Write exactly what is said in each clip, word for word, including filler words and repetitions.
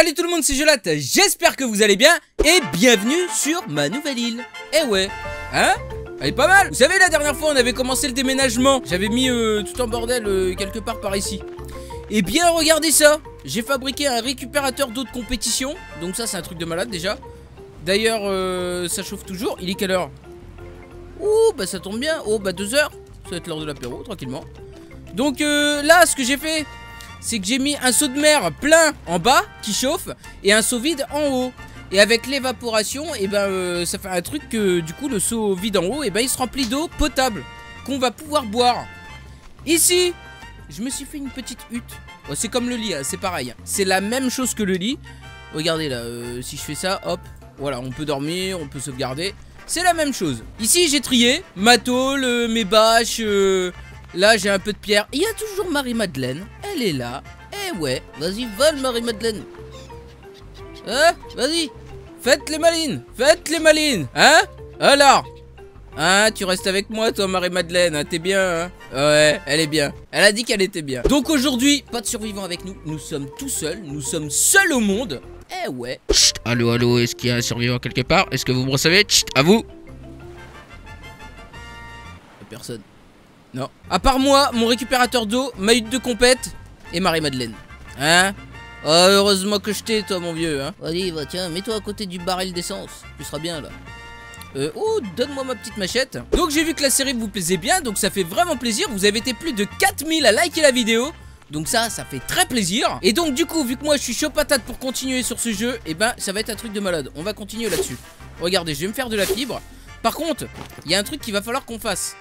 salut tout le monde, c'est Jolate, j'espère que vous allez bien et bienvenue sur ma nouvelle île. Eh ouais, hein? Elle est pas mal. Vous savez, la dernière fois on avait commencé le déménagement, j'avais mis euh, tout en bordel euh, quelque part par ici. Et bien regardez ça, j'ai fabriqué un récupérateur d'eau de compétition, donc ça c'est un truc de malade déjà. D'ailleurs euh, ça chauffe toujours, il est quelle heure? Ouh bah ça tombe bien, oh bah deux heures, ça va être l'heure de l'apéro tranquillement. Donc euh, là ce que j'ai fait, c'est que j'ai mis un seau de mer plein en bas qui chauffe et un seau vide en haut. Et avec l'évaporation, et eh ben euh, ça fait un truc que du coup le seau vide en haut, et eh ben il se remplit d'eau potable qu'on va pouvoir boire. Ici, je me suis fait une petite hutte. Oh, c'est comme le lit, hein, c'est pareil. C'est la même chose que le lit. Regardez là, euh, si je fais ça, hop, voilà, on peut dormir, on peut sauvegarder. C'est la même chose. Ici, j'ai trié ma tôle, euh, mes bâches. Euh, là, j'ai un peu de pierre. Il y a toujours Marie-Madeleine. Elle est là. Eh ouais, vas-y, vole Marie-Madeleine. Hein, vas-y. Faites les malines. Faites les malines. Hein? Alors. Hein, tu restes avec moi, toi, Marie-Madeleine. Hein, t'es bien, hein? Ouais, elle est bien. Elle a dit qu'elle était bien. Donc aujourd'hui, pas de survivants avec nous. Nous sommes tout seuls. Nous sommes seuls au monde. Eh ouais. Chut, allô, allô, est-ce qu'il y a un survivant quelque part? Est-ce que vous me recevez? Chut, à vous. Personne. Non. À part moi, mon récupérateur d'eau, ma hutte de compète. Et Marie-Madeleine. Hein? Oh, heureusement que je t'ai, toi, mon vieux. Hein. Allez, va, tiens, mets-toi à côté du baril d'essence. Tu seras bien, là. Euh, oh, donne-moi ma petite machette. Donc, j'ai vu que la série vous plaisait bien. Donc, ça fait vraiment plaisir. Vous avez été plus de quatre mille à liker la vidéo. Donc, ça, ça fait très plaisir. Et donc, du coup, vu que moi, je suis chaud patate pour continuer sur ce jeu, eh ben, ça va être un truc de malade. On va continuer là-dessus. Regardez, je vais me faire de la fibre. Par contre, il y a un truc qu'il va falloir qu'on fasse.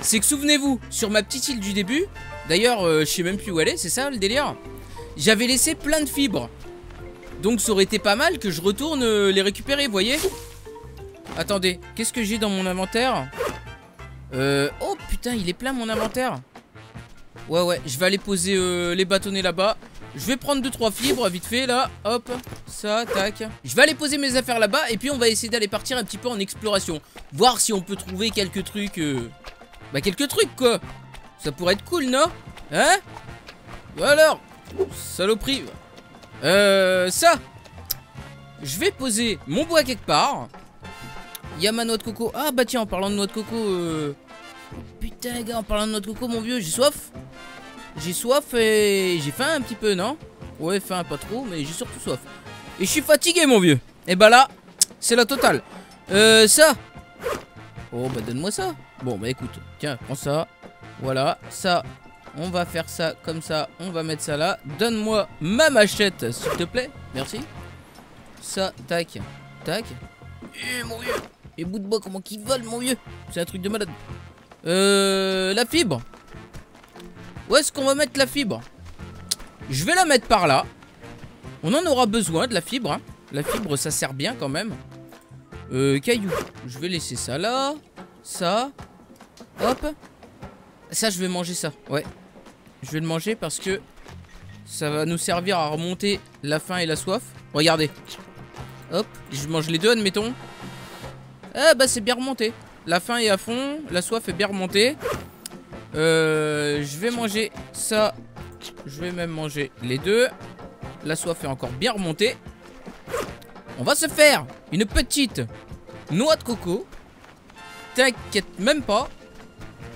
C'est que, souvenez-vous, sur ma petite île du début... D'ailleurs, euh, je sais même plus où elle est, c'est ça le délire? J'avais laissé plein de fibres. Donc ça aurait été pas mal que je retourne euh, les récupérer, vous voyez? Attendez, qu'est-ce que j'ai dans mon inventaire? Euh... Oh putain, il est plein mon inventaire. Ouais, ouais, je vais aller poser euh, les bâtonnets là-bas. Je vais prendre deux trois fibres, vite fait, là. Hop, ça, tac. Je vais aller poser mes affaires là-bas et puis on va essayer d'aller partir un petit peu en exploration. Voir si on peut trouver quelques trucs... Euh... Bah quelques trucs, quoi. Ça pourrait être cool, non? Hein? Ou alors? Saloperie. Euh, ça. Je vais poser mon bois quelque part. Il y a ma noix de coco. Ah bah tiens, en parlant de noix de coco... Euh... Putain les gars, en parlant de noix de coco, mon vieux, j'ai soif. J'ai soif et j'ai faim un petit peu, non? Ouais, faim, pas trop, mais j'ai surtout soif. Et je suis fatigué, mon vieux. Et bah là, c'est la totale. Euh, ça. Oh bah donne-moi ça. Bon bah écoute, tiens, prends ça. Voilà, ça, on va faire ça comme ça, on va mettre ça là. Donne-moi ma machette, s'il te plaît. Merci. Ça, tac, tac. Eh, mon vieux, les bouts de bois, comment qu'ils volent, mon vieux? C'est un truc de malade. Euh, la fibre. Où est-ce qu'on va mettre la fibre? Je vais la mettre par là. On en aura besoin de la fibre, hein. La fibre, ça sert bien quand même. Euh, caillou. Je vais laisser ça là. Ça. Hop. Ça, je vais manger ça, ouais. Je vais le manger parce que ça va nous servir à remonter la faim et la soif. Regardez. Hop, je mange les deux, admettons. Ah bah, c'est bien remonté. La faim est à fond, la soif est bien remontée. Euh, je vais manger ça. Je vais même manger les deux. La soif est encore bien remontée. On va se faire une petite noix de coco. T'inquiète même pas.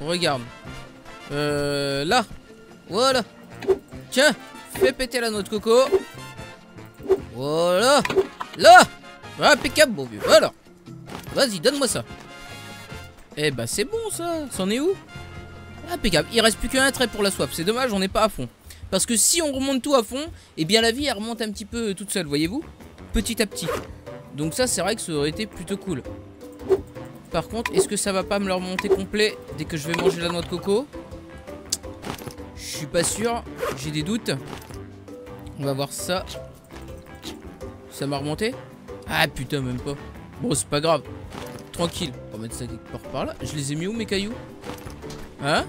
Regarde. Euh, là. Voilà. Tiens, fais péter la noix de coco. Voilà. Là. Impeccable, bon vieux. Voilà. Vas-y, donne-moi ça. Eh bah, c'est bon, ça. C'en est où? Impeccable. Il reste plus qu'un trait pour la soif. C'est dommage, on n'est pas à fond. Parce que si on remonte tout à fond, eh bien, la vie, elle remonte un petit peu toute seule, voyez-vous? Petit à petit. Donc ça, c'est vrai que ça aurait été plutôt cool. Par contre, est-ce que ça va pas me le remonter complet dès que je vais manger la noix de coco? Je suis pas sûr, j'ai des doutes. On va voir ça. Ça m'a remonté? Ah putain, même pas. Bon, c'est pas grave. Tranquille. On va mettre ça quelque part par là. Je les ai mis où mes cailloux? Hein?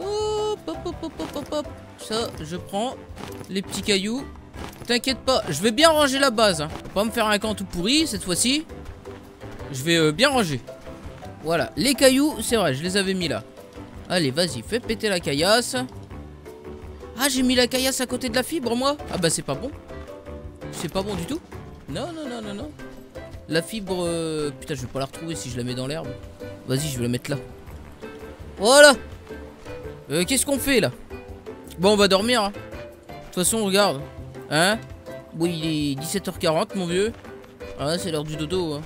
Hop, hop, hop, hop, hop, hop. Ça, je prends les petits cailloux. T'inquiète pas, je vais bien ranger la base. Hein. Faut pas me faire un camp tout pourri cette fois-ci. Je vais euh, bien ranger. Voilà, les cailloux, c'est vrai, je les avais mis là. Allez, vas-y, fais péter la caillasse. Ah, j'ai mis la caillasse à côté de la fibre, moi. Ah bah c'est pas bon. C'est pas bon du tout. Non, non, non, non, non. La fibre... Euh... Putain, je vais pas la retrouver si je la mets dans l'herbe. Vas-y, je vais la mettre là. Voilà. euh, Qu'est-ce qu'on fait, là? Bon, on va dormir. De hein. toute façon, regarde. Hein? Bon, il est dix-sept heures quarante, mon vieux. Ah ouais, c'est l'heure du dodo, hein.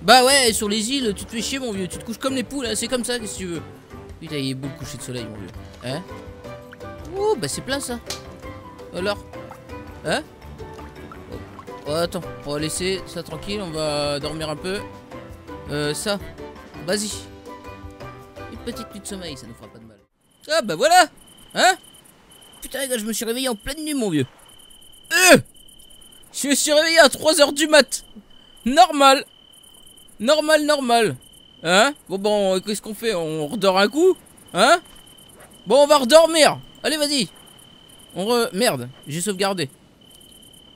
Bah ouais, sur les îles, tu te fais chier, mon vieux. Tu te couches comme les poules, hein. C'est comme ça, qu'est-ce que tu veux? Putain, il est beau le coucher de soleil, mon vieux. Hein? Oh, bah c'est plein, ça. Alors? Hein? Oh, attends, on va laisser ça tranquille, on va dormir un peu. Euh, ça, vas-y. Une petite nuit de sommeil, ça nous fera pas de mal. Ah bah voilà. Hein? Putain les gars, je me suis réveillé en pleine nuit, mon vieux. Euh Je me suis réveillé à trois heures du mat. Normal. Normal, normal. Hein? Bon, bon, qu'est-ce qu'on fait? On redort un coup? Hein? Bon, on va redormir. Allez, vas-y. On re... Merde, j'ai sauvegardé.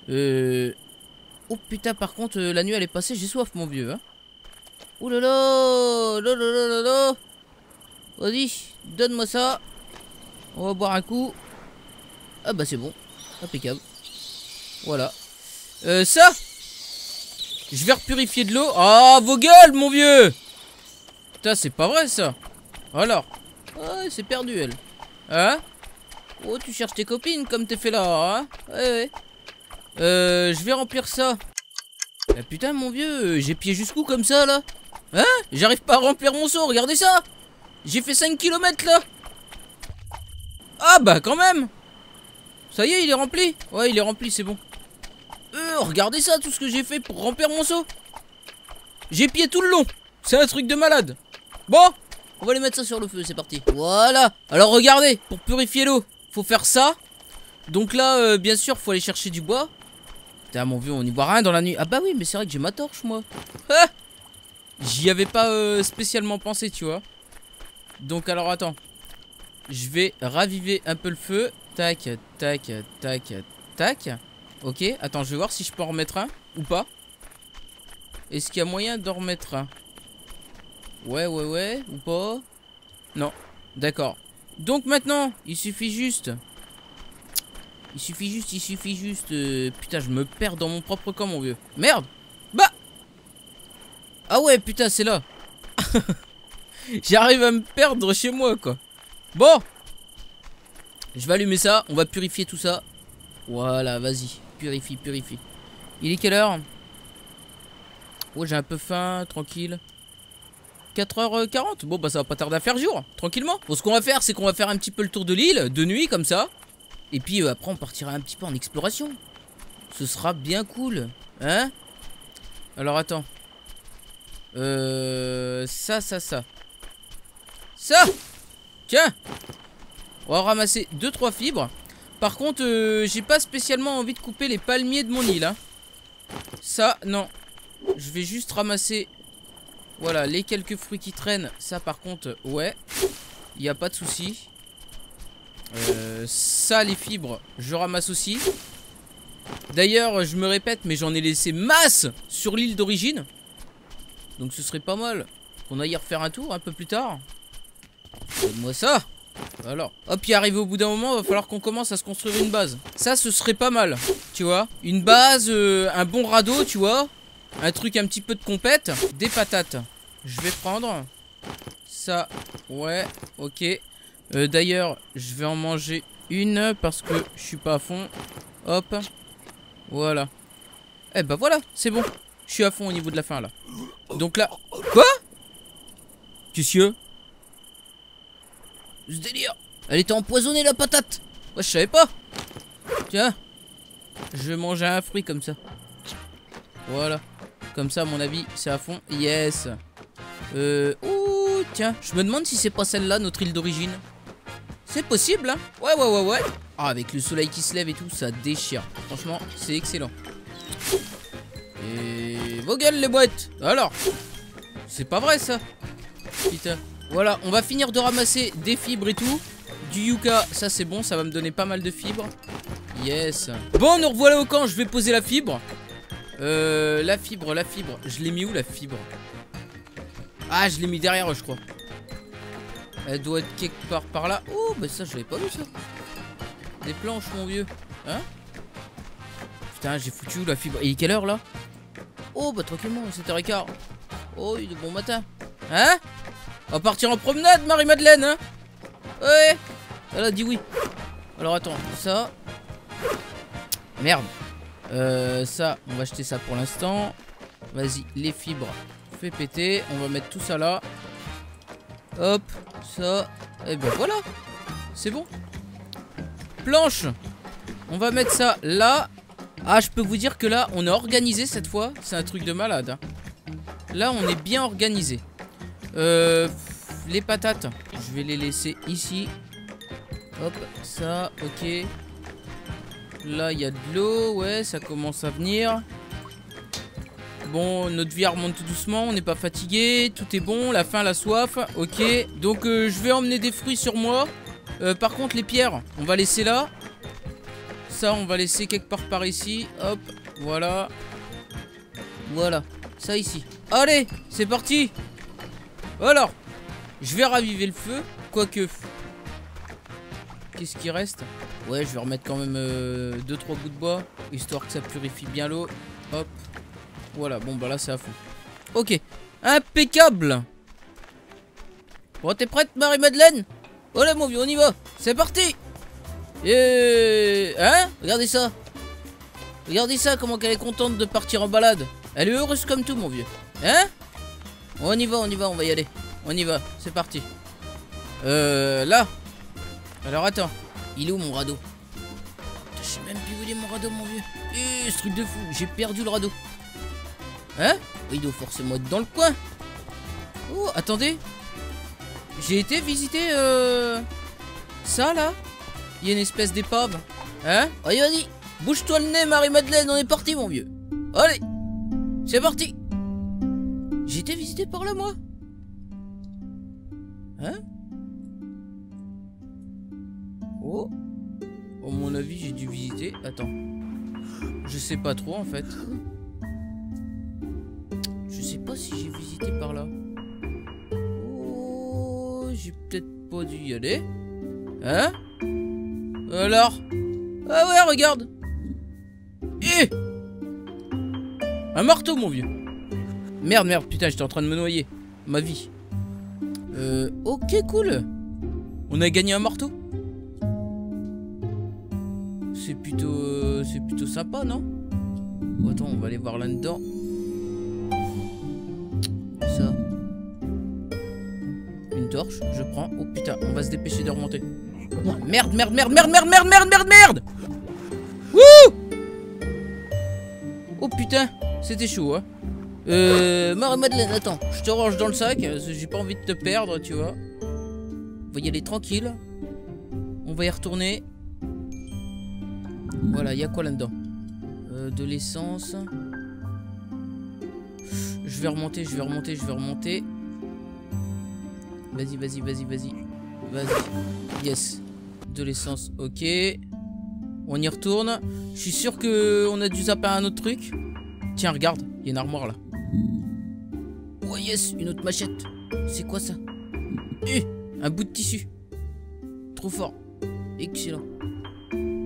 Euh... Oh putain, par contre, euh, la nuit elle est passée, j'ai soif, mon vieux. Hein. Ouh là là, là, là, là, là. Vas-y, donne-moi ça. On va boire un coup. Ah bah c'est bon, impeccable. Voilà. Euh, ça, je vais repurifier de l'eau. Ah, vos gueules, mon vieux. Putain, c'est pas vrai ça. Alors, ah, c'est perdu elle. Hein? Oh, tu cherches tes copines comme t'es fait là. Hein? Ouais, ouais. Euh, je vais remplir ça. Ah, putain, mon vieux, j'ai pied jusqu'où comme ça là? Hein? J'arrive pas à remplir mon seau, regardez ça! J'ai fait cinq kilomètres là! Ah bah quand même! Ça y est, il est rempli! Ouais, il est rempli, c'est bon. Euh, regardez ça, tout ce que j'ai fait pour remplir mon seau! J'ai pied tout le long! C'est un truc de malade! Bon, on va les mettre ça sur le feu, c'est parti. Voilà! Alors regardez, pour purifier l'eau, faut faire ça. Donc là, euh, bien sûr, faut aller chercher du bois. Putain, mon vieux, on y voit rien dans la nuit. Ah bah oui, mais c'est vrai que j'ai ma torche, moi. Ah, j'y avais pas euh, spécialement pensé, tu vois. Donc alors, attends. Je vais raviver un peu le feu. Tac, tac, tac, tac. Ok, attends, je vais voir si je peux en remettre un ou pas. Est-ce qu'il y a moyen d'en remettre un? Ouais, ouais, ouais, ou pas? Non, d'accord. Donc maintenant, il suffit juste... Il suffit juste, il suffit juste... Euh, putain, je me perds dans mon propre camp, mon vieux. Merde! Bah! Ah ouais, putain, c'est là. J'arrive à me perdre chez moi, quoi. Bon! Je vais allumer ça, on va purifier tout ça. Voilà, vas-y. Purifie, purifie. Il est quelle heure? Oh, j'ai un peu faim, tranquille. quatre heures quarante. Bon, bah ça va pas tarder à faire jour, tranquillement. Bon, ce qu'on va faire, c'est qu'on va faire un petit peu le tour de l'île, de nuit, comme ça. Et puis euh, après on partira un petit peu en exploration. Ce sera bien cool. Hein? Alors attends. Euh... Ça, ça, ça. Ça! Tiens! On va ramasser deux trois fibres. Par contre, euh, j'ai pas spécialement envie de couper les palmiers de mon île. Hein. Ça, non. Je vais juste ramasser... Voilà, les quelques fruits qui traînent. Ça par contre, ouais. Il n'y a pas de souci. Euh, ça, les fibres, je ramasse aussi. D'ailleurs, je me répète, mais j'en ai laissé masse sur l'île d'origine. Donc ce serait pas mal qu'on aille refaire un tour un peu plus tard. Donne-moi ça. Alors, hop, il est arrivé au bout d'un moment, va falloir qu'on commence à se construire une base. Ça, ce serait pas mal, tu vois. Une base, euh, un bon radeau, tu vois. Un truc un petit peu de compète. Des patates. Je vais prendre ça, ouais, ok. Euh, D'ailleurs, je vais en manger une parce que je suis pas à fond. Hop. Voilà. Eh ben voilà, c'est bon. Je suis à fond au niveau de la faim là. Donc là. Quoi? Qu'est-ce que? Ce délire. Elle était empoisonnée la patate. Moi je savais pas. Tiens. Je vais manger un fruit comme ça. Voilà. Comme ça, à mon avis, c'est à fond. Yes. Euh. Ouh, tiens. Je me demande si c'est pas celle-là, notre île d'origine. C'est possible, hein? Ouais, ouais, ouais, ouais. Ah, avec le soleil qui se lève et tout, ça déchire. Franchement, c'est excellent. Et... vos gueules, les boîtes. Alors, c'est pas vrai, ça. Putain. Voilà, on va finir de ramasser des fibres et tout. Du yucca, ça, c'est bon. Ça va me donner pas mal de fibres. Yes. Bon, nous revoilà au camp. Je vais poser la fibre. Euh... La fibre, la fibre. Je l'ai mis où, la fibre? Ah, je l'ai mis derrière, je crois. Elle doit être quelque part par là. Oh, bah ça, je l'avais pas vu, ça. Des planches, mon vieux. Hein? Putain, j'ai foutu la fibre. Il est quelle heure là? Oh, bah tranquillement, sept heures quinze. Oh, il est bon matin. Hein? On va partir en promenade, Marie-Madeleine, hein? Ouais. Elle a dit oui. Alors attends, ça. Merde. Euh, ça, on va acheter ça pour l'instant. Vas-y, les fibres. Fais péter. On va mettre tout ça là. Hop, ça. Et ben voilà. C'est bon. Planche. On va mettre ça là. Ah, je peux vous dire que là, on est organisé cette fois. C'est un truc de malade. Hein. Là, on est bien organisé. Euh, les patates, je vais les laisser ici. Hop, ça, ok. Là, il y a de l'eau. Ouais, ça commence à venir. Bon, notre vie remonte tout doucement. On n'est pas fatigué. Tout est bon. La faim, la soif. Ok. Donc, euh, je vais emmener des fruits sur moi. Euh, par contre, les pierres, on va laisser là. Ça, on va laisser quelque part par ici. Hop, voilà. Voilà. Ça ici. Allez, c'est parti. Alors, je vais raviver le feu. Quoique. Qu'est-ce qui reste? Ouais, je vais remettre quand même deux trois euh, bouts de bois, histoire que ça purifie bien l'eau. Hop. Voilà, bon bah là c'est à fond. Ok, impeccable. Bon, t'es prête, Marie-Madeleine? Allez mon vieux, on y va. C'est parti. Et... Hein? Regardez ça. Regardez ça, comment qu'elle est contente de partir en balade. Elle est heureuse comme tout, mon vieux. Hein? On y va, on y va, on va y aller. On y va, c'est parti. Euh... Là. Alors attends. Il est où mon radeau? Je sais même plus où il est mon radeau, mon vieux. Eh, ce truc de fou, j'ai perdu le radeau. Hein? Il doit forcément être dans le coin. Oh, attendez. J'ai été visiter euh... ça là. Il y a une espèce d'épave. Hein? Allez, vas-y. Bouge-toi le nez, Marie-Madeleine, on est parti, mon vieux. Allez, c'est parti. J'ai été visité par là, moi. Hein? Oh, à mon avis, j'ai dû visiter. Attends. Je sais pas trop en fait. Je sais pas si j'ai visité par là. Oh, j'ai peut-être pas dû y aller. Hein? Alors? Ah ouais, regarde. Eh! Un marteau, mon vieux. Merde, merde, putain, j'étais en train de me noyer. Ma vie. Euh, ok, cool. On a gagné un marteau. C'est plutôt, euh, c'est plutôt sympa, non? Attends, on va aller voir là-dedans. Ça. Une torche, je prends. Oh putain, on va se dépêcher de remonter. Merde, merde, merde, merde, merde, merde, merde, merde, merde. Wouh! Oh putain, c'était chaud, hein. Euh... Marie-Madeleine, attends, je te range dans le sac. J'ai pas envie de te perdre, tu vois. On va y aller tranquille. On va y retourner. Voilà, il y a quoi là-dedans? euh, De l'essence. Je vais remonter, je vais remonter, je vais remonter. Vas-y, vas-y, vas-y, vas-y. Vas-y. Yes. De l'essence, ok. On y retourne. Je suis sûr qu'on a dû zapper un autre truc. Tiens, regarde, il y a une armoire là. Oh yes, une autre machette. C'est quoi ça? euh, Un bout de tissu. Trop fort. Excellent.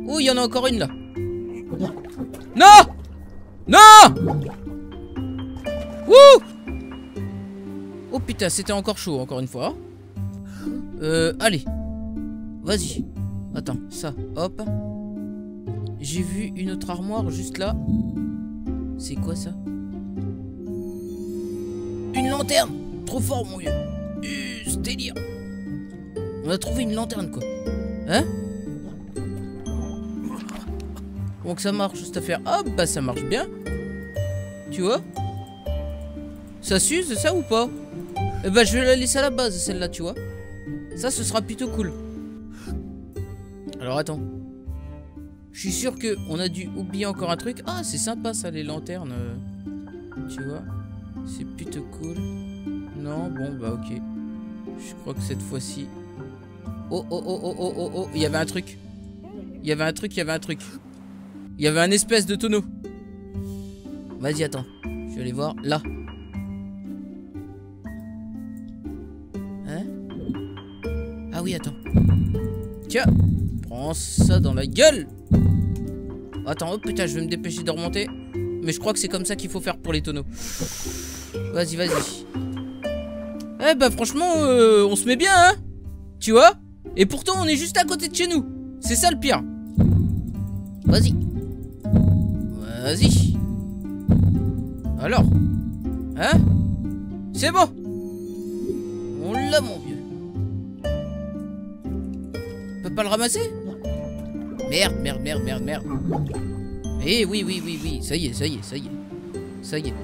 Oh, il y en a encore une là. Non! Non! Wouh! Oh putain, c'était encore chaud, encore une fois. Euh, allez. Vas-y. Attends, ça, hop. J'ai vu une autre armoire juste là. C'est quoi ça? Une lanterne! Trop fort, mon vieux. Euh, c'est délire. On a trouvé une lanterne, quoi. Hein? Donc ça marche, cette affaire. Hop, bah ça marche bien. Tu vois? Ça s'use, ça ou pas? Eh bah je vais la laisser à la base, celle-là, tu vois. Ça, ce sera plutôt cool. Alors attends. Je suis sûr qu'on a dû oublier encore un truc. Ah, c'est sympa ça, les lanternes. Tu vois? C'est plutôt cool. Non, bon, bah ok. Je crois que cette fois-ci... Oh, oh, oh, oh, oh, oh, oh. Il y avait un truc. Il y avait un truc, il y avait un truc. Il y avait un espèce de tonneau. Vas-y, attends. Je vais aller voir. Là. Hein? Ah oui, attends. Tiens. Prends ça dans la gueule. Attends, oh putain, je vais me dépêcher de remonter. Mais je crois que c'est comme ça qu'il faut faire pour les tonneaux. Vas-y, vas-y. Eh bah franchement, euh, on se met bien, hein. Tu vois. Et pourtant, on est juste à côté de chez nous. C'est ça le pire. Vas-y. Vas-y. Alors. Hein. C'est bon. On l'a, mon vieux. On peut pas le ramasser? Merde, merde, merde, merde, merde. Eh oui, oui, oui, oui. Ça y est, ça y est, ça y est. Ça y est.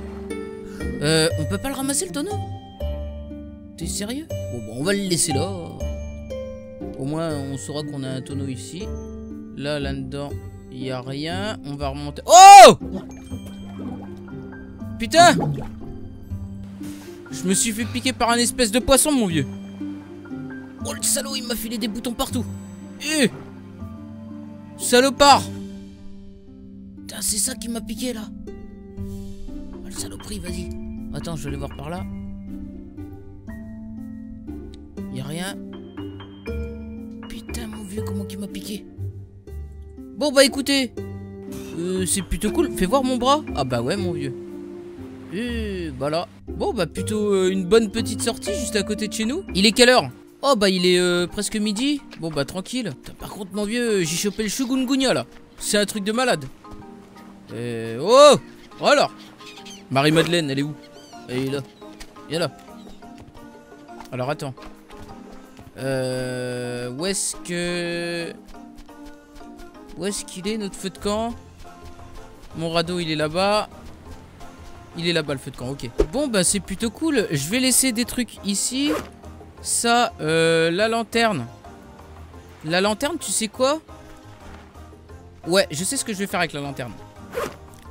Euh, on peut pas le ramasser, le tonneau? T'es sérieux? Bon, bah, on va le laisser là. Au moins, on saura qu'on a un tonneau ici. Là, là-dedans, il n'y a rien. On va remonter. Oh! Putain! Je me suis fait piquer par un espèce de poisson, mon vieux. Oh, le salaud, il m'a filé des boutons partout. Eh! Salopard! Putain, c'est ça qui m'a piqué, là. Oh, le saloperie, vas-y. Attends, je vais aller voir par là. Il n'y a rien. Putain, mon vieux, comment qu'il m'a piqué. Bon, bah écoutez, euh, c'est plutôt cool. Fais voir mon bras. Ah bah ouais, mon vieux. Et voilà. Bon, bah plutôt euh, une bonne petite sortie juste à côté de chez nous. Il est quelle heure? Oh bah il est euh, presque midi. Bon bah tranquille. Putain, par contre, mon vieux, j'ai chopé le chikungunya là. C'est un truc de malade. Euh, oh, alors Marie-Madeleine, elle est où? Elle est là. Elle est là. Alors attends. Euh, où est-ce que... Où est-ce qu'il est, notre feu de camp? Mon radeau, il est là-bas. Il est là-bas, le feu de camp, ok. Bon, bah, c'est plutôt cool. Je vais laisser des trucs ici. Ça, euh, la lanterne. La lanterne, tu sais quoi? Ouais, je sais ce que je vais faire avec la lanterne.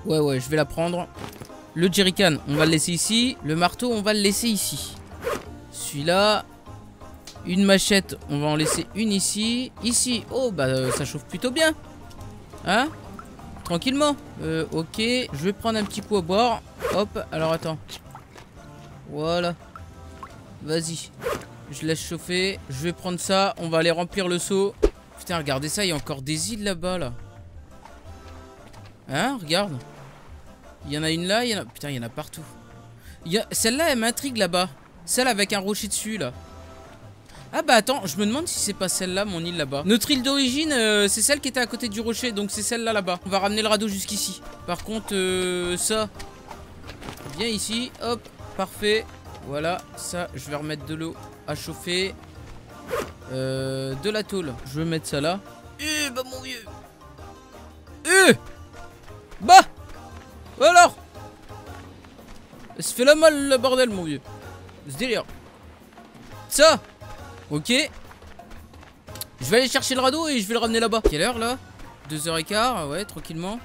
Ouais, ouais, je vais la prendre. Le jerrycan, on va le laisser ici. Le marteau, on va le laisser ici. Celui-là... Une machette, on va en laisser une ici. Ici, oh bah ça chauffe plutôt bien. Hein? Tranquillement. euh, Ok, je vais prendre un petit coup à boire. Hop, alors attends. Voilà. Vas-y, je laisse chauffer. Je vais prendre ça, on va aller remplir le seau. Putain, regardez ça, il y a encore des îles là-bas là. Hein, regarde. Il y en a une là, il y en a... Putain, il y en a partout. A... Celle-là, elle m'intrigue là-bas. Celle avec un rocher dessus là. Ah bah attends, je me demande si c'est pas celle-là, mon île là-bas. Notre île d'origine, euh, c'est celle qui était à côté du rocher, donc c'est celle-là là-bas. On va ramener le radeau jusqu'ici. Par contre, euh, ça, viens ici, hop, parfait. Voilà, ça, je vais remettre de l'eau à chauffer. Euh, de la tôle, je vais mettre ça là. Eh bah mon vieux. Eh bah alors, elle se fait la mal, le bordel, mon vieux. C'est délire. Ça. Ok. Je vais aller chercher le radeau et je vais le ramener là-bas. Quelle heure là? deux heures quinze, ouais, tranquillement.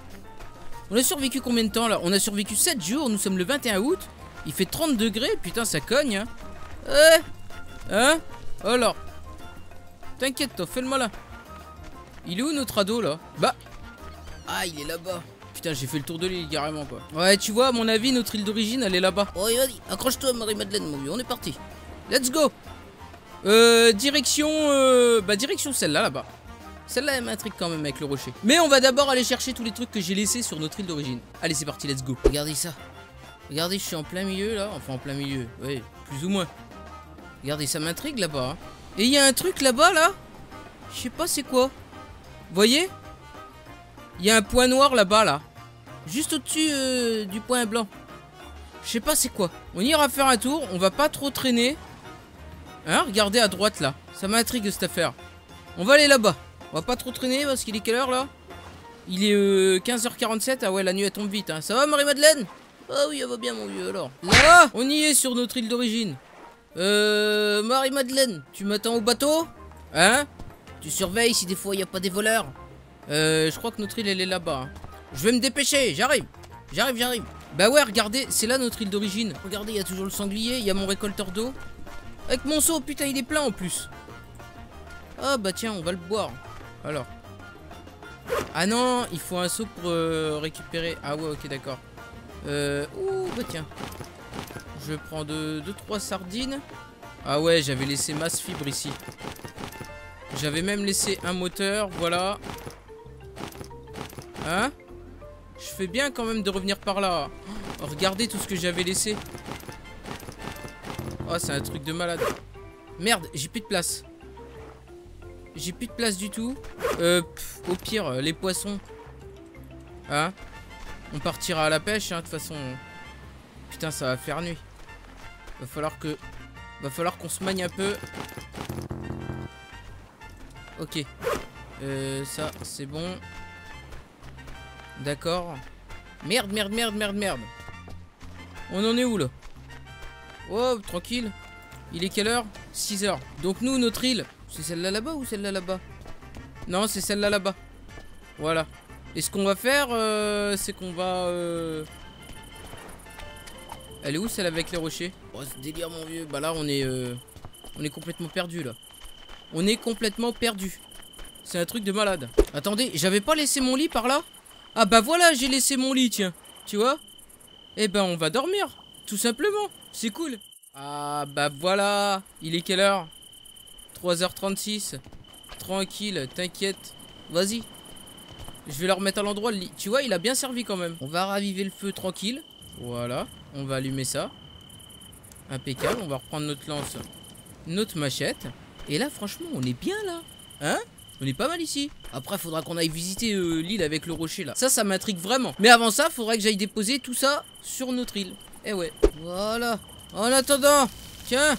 On a survécu combien de temps là? On a survécu sept jours, nous sommes le vingt et un août. Il fait trente degrés, putain ça cogne. Hein, euh, hein. Alors, t'inquiète toi, fais le malin. Il est où notre radeau là? Bah, ah il est là-bas. Putain, j'ai fait le tour de l'île carrément quoi. Ouais, tu vois, à mon avis, notre île d'origine elle est là-bas. Oh, vas-y, accroche-toi Marie-Madeleine mon vieux, on est parti. Let's go. Euh, direction, euh, bah direction celle-là, là-bas. Celle-là, elle m'intrigue quand même avec le rocher. Mais on va d'abord aller chercher tous les trucs que j'ai laissés sur notre île d'origine. Allez, c'est parti, let's go. Regardez ça. Regardez, je suis en plein milieu, là. Enfin, en plein milieu, oui, plus ou moins. Regardez, ça m'intrigue, là-bas. Hein. Et il y a un truc, là-bas, là. Je sais pas c'est quoi. Voyez? Il y a un point noir, là-bas, là. Juste au-dessus euh, du point blanc. Je sais pas c'est quoi. On ira faire un tour, on va pas trop traîner. Hein, regardez à droite là, ça m'intrigue cette affaire. On va aller là-bas. On va pas trop traîner parce qu'il est quelle heure là? Il est euh, quinze heures quarante-sept. Ah ouais, la nuit elle tombe vite. Hein. Ça va Marie-Madeleine? Ah oui, elle va bien mon vieux alors. Là, on y est sur notre île d'origine. Euh, Marie-Madeleine, tu m'attends au bateau? Hein? Tu surveilles si des fois il n'y a pas des voleurs. Euh, je crois que notre île elle est là-bas. Hein. Je vais me dépêcher, j'arrive. J'arrive, j'arrive. Bah ouais, regardez, c'est là notre île d'origine. Regardez, il y a toujours le sanglier, il y a mon récolteur d'eau. Avec mon seau, putain, il est plein en plus. Ah bah tiens, on va le boire. Alors. Ah non, il faut un seau pour euh, récupérer. Ah ouais, ok, d'accord. Euh, ouh, bah tiens. Je prends deux, deux, trois sardines. Ah ouais, j'avais laissé masse fibre ici. J'avais même laissé un moteur, voilà. Hein? Je fais bien quand même de revenir par là. Oh, regardez tout ce que j'avais laissé. Oh, c'est un truc de malade. Merde, j'ai plus de place. J'ai plus de place du tout. Euh, pff, au pire, les poissons. Hein? On partira à la pêche, hein, de toute façon. Putain, ça va faire nuit. Va falloir que... Va falloir qu'on se manie un peu. Ok. Euh, ça, c'est bon. D'accord. Merde, merde, merde, merde, merde. On en est où, là? Oh, tranquille. Il est quelle heure? six heures. Donc nous, notre île... C'est celle-là là-bas ou celle-là là-bas? Non, c'est celle-là là-bas. Voilà. Et ce qu'on va faire, euh, c'est qu'on va... Euh... Elle est où celle avec les rochers? Oh, ce délire, mon vieux. Bah là, on est... Euh... On est complètement perdu, là. On est complètement perdu. C'est un truc de malade. Attendez, j'avais pas laissé mon lit par là? Ah bah voilà, j'ai laissé mon lit, tiens. Tu vois? Eh ben, on va dormir. Tout simplement. C'est cool. Ah bah voilà. Il est quelle heure? Trois heures trente-six. Tranquille, t'inquiète. Vas-y. Je vais le remettre à l'endroit, le lit. Tu vois, il a bien servi quand même. On va raviver le feu tranquille. Voilà, on va allumer ça. Impeccable, on va reprendre notre lance, notre machette. Et là, franchement, on est bien là. Hein? On est pas mal ici. Après, faudra qu'on aille visiter euh, l'île avec le rocher là. Ça, ça m'intrigue vraiment. Mais avant ça, faudrait que j'aille déposer tout ça sur notre île. Eh ouais. Voilà. En attendant, tiens,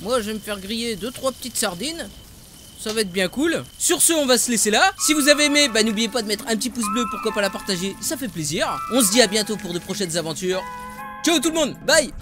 moi je vais me faire griller deux trois petites sardines. Ça va être bien cool. Sur ce, on va se laisser là. Si vous avez aimé, bah n'oubliez pas de mettre un petit pouce bleu. Pourquoi pas la partager, ça fait plaisir. On se dit à bientôt pour de prochaines aventures. Ciao tout le monde, bye.